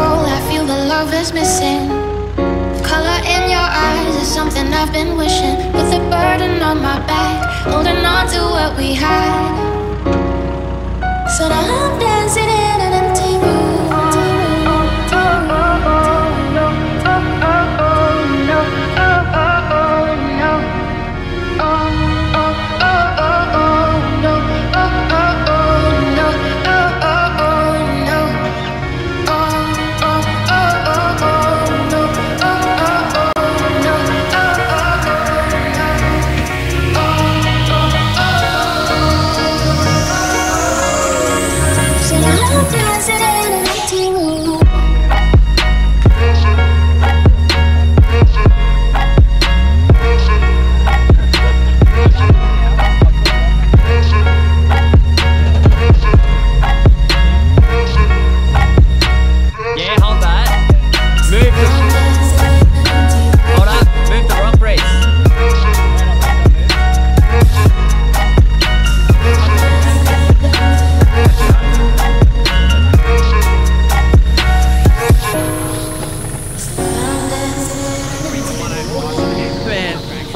soul, I feel the love is missing. The color in your eyes is something I've been wishing. With a burden on my back, holding on to what we had. So now I'm dancing in an empty room.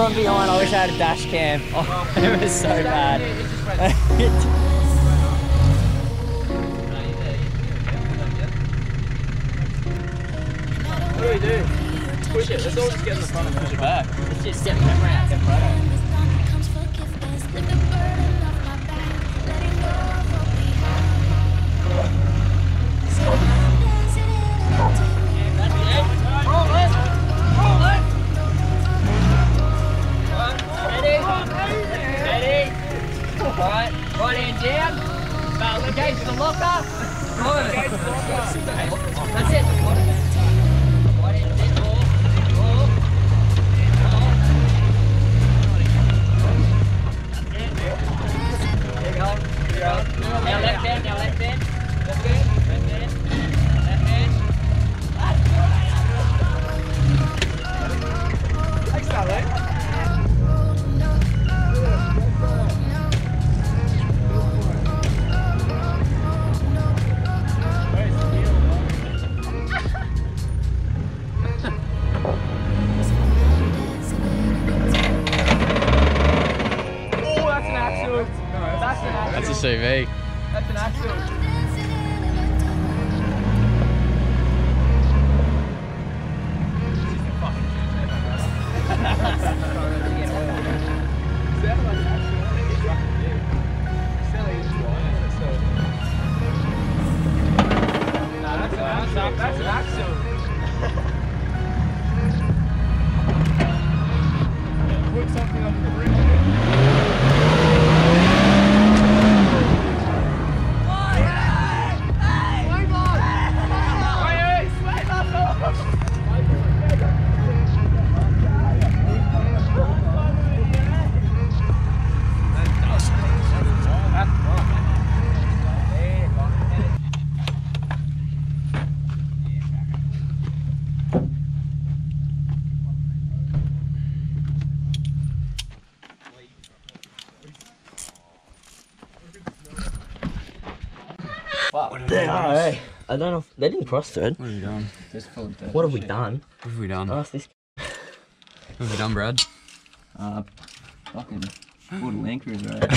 From behind, I wish I had a dash cam. Oh, it was so bad. What do we do? Push it. Let's all just get in the front and push it back. Let's just get the camera out. Get photos. Right hand down, engage the locker. Engage the locker. That's it. Right hand down, There you go. Now left hand, Left hand. That's a CV. That's an axle. Hey. I don't know if they didn't cross thread. What have we done? What have we done? What have we done? Ask this. What have we done, Brad? Fucking wood linkers, right?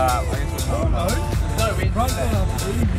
I guess we're going. No, we're right now.